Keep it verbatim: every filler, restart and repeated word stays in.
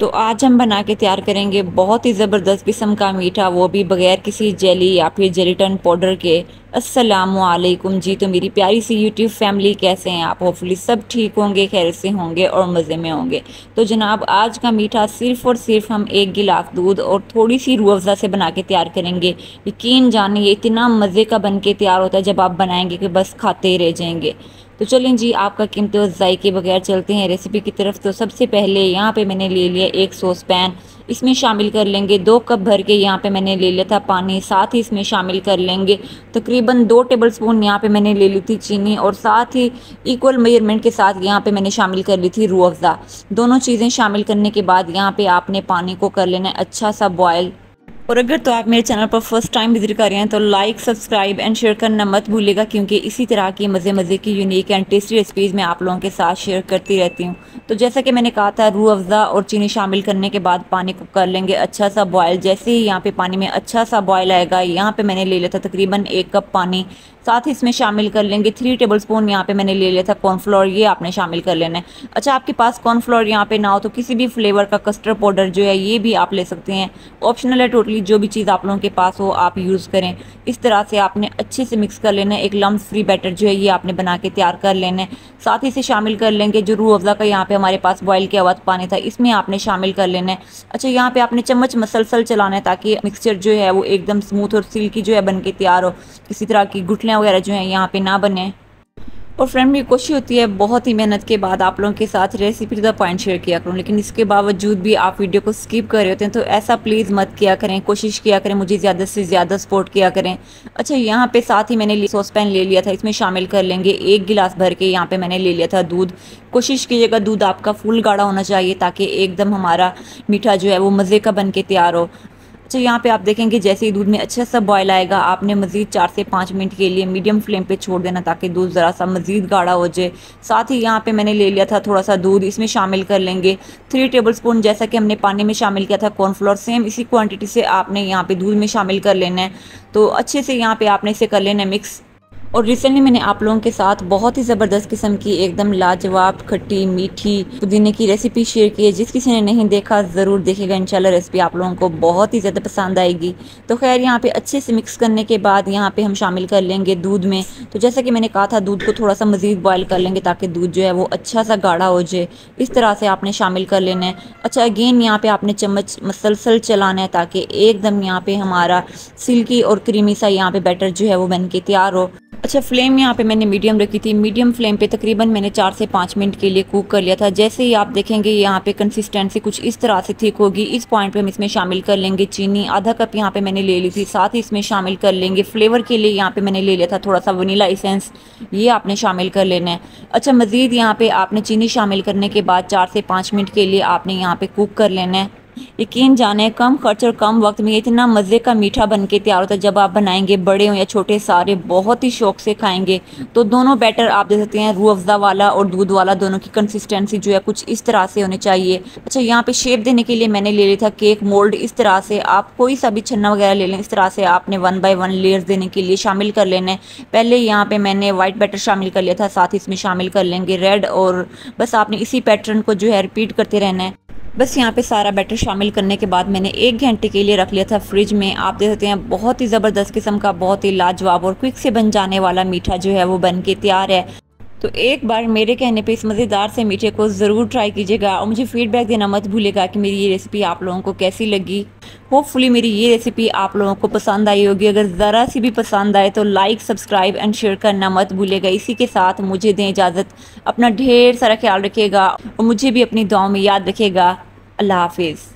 तो आज हम बना के तैयार करेंगे बहुत ही ज़बरदस्त किस्म का मीठा, वो भी बग़ैर किसी जेली या फिर जेलीटन पाउडर के। अस्सलामुअलैकुम जी। तो मेरी प्यारी सी यूट्यूब फैमिली, कैसे हैं आप? होपफुली सब ठीक होंगे, खैर से होंगे और मज़े में होंगे। तो जनाब आज का मीठा सिर्फ़ और सिर्फ हम एक गिलास दूध और थोड़ी सी रूह अफ़ज़ा से बना के तैयार करेंगे। यकीन जानिए इतना मज़े का बन के तैयार होता है जब आप बनाएंगे कि बस खाते ही रह जाएंगे। तो चलें जी, आपका कीमती और जायके बगैर चलते हैं रेसिपी की तरफ। तो सबसे पहले यहाँ पे मैंने ले लिया एक सॉस पैन, इसमें शामिल कर लेंगे दो कप भर के यहाँ पे मैंने ले लिया था पानी, साथ ही इसमें शामिल कर लेंगे तकरीबन दो टेबलस्पून यहाँ पे मैंने ले ली थी चीनी, और साथ ही इक्वल मेजरमेंट के साथ यहाँ पे मैंने शामिल कर ली थी रूह अफ़ज़ा। दोनों चीज़ें शामिल करने के बाद यहाँ पे आपने पानी को कर लेना है अच्छा सा बॉयल। और अगर तो आप मेरे चैनल पर फर्स्ट टाइम विजिट कर रहे हैं तो लाइक, सब्सक्राइब एंड शेयर करना मत भूलिएगा, क्योंकि इसी तरह की मज़े मज़े की यूनिक एंड टेस्टी रेसिपीज़ मैं आप लोगों के साथ शेयर करती रहती हूँ। तो जैसा कि मैंने कहा था, रूह अफ़ज़ा और चीनी शामिल करने के बाद पानी को कर लेंगे अच्छा सा बॉयल। जैसे ही यहाँ पे पानी में अच्छा सा बॉयल आएगा, यहाँ पर मैंने ले लिया था तकरीबन एक कप पानी, साथ ही इसमें शामिल कर लेंगे थ्री टेबल स्पून यहाँ पर मैंने ले लिया था कॉर्नफ्लोर, ये आपने शामिल कर लेना है। अच्छा, आपके पास कॉर्नफ्लोर यहाँ पर ना हो तो किसी भी फ्लेवर का कस्टर्ड पाउडर जो है ये भी आप ले सकते हैं, ऑप्शनल है टोटली, जो भी चीज़ आप लोगों के पास हो आप यूज़ करें। इस तरह से आपने अच्छे से मिक्स कर लेना है, एक लम्ब फ्री बैटर जो है ये आपने बना के तैयार कर लेना है। साथ ही इसे शामिल कर लेंगे जो रूह अफ़ज़ा का यहाँ पे हमारे पास बॉयल किया हुआ पानी था, इसमें आपने शामिल कर लेना है। अच्छा, यहाँ पे आपने चम्मच मसलसल चलाना है ताकि मिक्सचर जो है वो एकदम स्मूथ और सिल्की जो है बन के तैयार हो, किसी तरह की गुठलियाँ वगैरह जो हैं यहाँ पर ना बने। और फ्रेंड, मेरी कोशिश होती है बहुत ही मेहनत के बाद आप लोगों के साथ recipe to the point share किया करूं, लेकिन इसके बावजूद भी आप वीडियो को स्किप कर रहे होते हैं, तो ऐसा प्लीज़ मत किया करें, कोशिश किया करें, मुझे ज़्यादा से ज़्यादा सपोर्ट किया करें। अच्छा, यहाँ पे साथ ही मैंने सॉस पैन ले लिया था, इसमें शामिल कर लेंगे एक गिलास भर के यहाँ पर मैंने ले लिया था दूध। कोशिश कीजिएगा दूध आपका फुल गाढ़ा होना चाहिए ताकि एकदम हमारा मीठा जो है वो मज़े का बन के तैयार हो। अच्छा, यहाँ पे आप देखेंगे जैसे ही दूध में अच्छा सा बॉयल आएगा, आपने मज़ीद चार से पाँच मिनट के लिए मीडियम फ्लेम पे छोड़ देना ताकि दूध ज़रा सा मज़ीद गाढ़ा हो जाए। साथ ही यहाँ पे मैंने ले लिया था थोड़ा सा दूध, इसमें शामिल कर लेंगे थ्री टेबलस्पून, जैसा कि हमने पानी में शामिल किया था कॉर्नफ्लोर, सेम इसी क्वान्टिटी से आपने यहाँ पर दूध में शामिल कर लेना है। तो अच्छे से यहाँ पर आपने इसे कर लेना है मिक्स। और रिसेंटली मैंने आप लोगों के साथ बहुत ही ज़बरदस्त किस्म की एकदम लाजवाब खट्टी मीठी पुदीने की रेसिपी शेयर की है, जिस किसी ने नहीं देखा ज़रूर देखिएगा, इंशाल्लाह रेसिपी आप लोगों को बहुत ही ज़्यादा पसंद आएगी। तो खैर, यहाँ पे अच्छे से मिक्स करने के बाद यहाँ पे हम शामिल कर लेंगे दूध में। तो जैसा कि मैंने कहा था दूध को थोड़ा सा मज़ीद बॉयल कर लेंगे ताकि दूध जो है वो अच्छा सा गाढ़ा हो जाए, इस तरह से आपने शामिल कर लेना है। अच्छा, अगेन यहाँ पर आपने चम्मच मसलसल चलाना है ताकि एकदम यहाँ पर हमारा सिल्की और क्रीमी सा यहाँ पर बैटर जो है वो बन के तैयार हो। अच्छा, फ्लेम यहाँ पे मैंने मीडियम रखी थी, मीडियम फ्लेम पे तकरीबन मैंने चार से पाँच मिनट के लिए कुक कर लिया था। जैसे ही आप देखेंगे यहाँ पे कंसिस्टेंसी कुछ इस तरह से ठीक होगी, इस पॉइंट पे हम इसमें शामिल कर लेंगे चीनी, आधा कप यहाँ पे मैंने ले ली थी, साथ ही इसमें शामिल कर लेंगे फ्लेवर के लिए यहाँ पे मैंने ले लिया था थोड़ा सा वनीला एसेंस, ये आपने शामिल कर लेना है। अच्छा, मज़ीद यहाँ पर आपने चीनी शामिल करने के बाद चार से पाँच मिनट के लिए आपने यहाँ पर कुक कर लेना है। यकीन जाने कम खर्च और कम वक्त में इतना मज़े का मीठा बन के तैयार होता है, जब आप बनाएंगे बड़े हों या छोटे सारे बहुत ही शौक से खाएंगे। तो दोनों बैटर आप देख सकते हैं, रूह अफ़ज़ा वाला और दूध वाला, दोनों की कंसिस्टेंसी जो है कुछ इस तरह से होनी चाहिए। अच्छा, यहाँ पे शेप देने के लिए मैंने ले लिया था केक मोल्ड, इस तरह से आप कोई सा भी छन्ना वगैरह ले लें, इस तरह से आपने वन बाई वन लेयर्स देने के लिए शामिल कर लेने। पहले यहाँ पर मैंने वाइट बैटर शामिल कर लिया था, साथ ही इसमें शामिल कर लेंगे रेड, और बस आपने इसी पैटर्न को जो है रिपीट करते रहना है। बस यहाँ पे सारा बैटर शामिल करने के बाद मैंने एक घंटे के लिए रख लिया था फ्रिज में। आप देख सकते हैं बहुत ही ज़बरदस्त किस्म का, बहुत ही लाजवाब और क्विक से बन जाने वाला मीठा जो है वो बन के तैयार है। तो एक बार मेरे कहने पे इस मज़ेदार से मीठे को ज़रूर ट्राई कीजिएगा और मुझे फ़ीडबैक देना मत भूलिएगा कि मेरी ये रेसिपी आप लोगों को कैसी लगी। होपफुली मेरी ये रेसिपी आप लोगों को पसंद आई होगी, अगर ज़रा सी भी पसंद आए तो लाइक, सब्सक्राइब एंड शेयर करना मत भूलिएगा। इसी के साथ मुझे दें इजाज़त, अपना ढेर सारा ख्याल रखिएगा और मुझे भी अपनी दुआओं में याद रखिएगा। अल्लाह हाफिज़।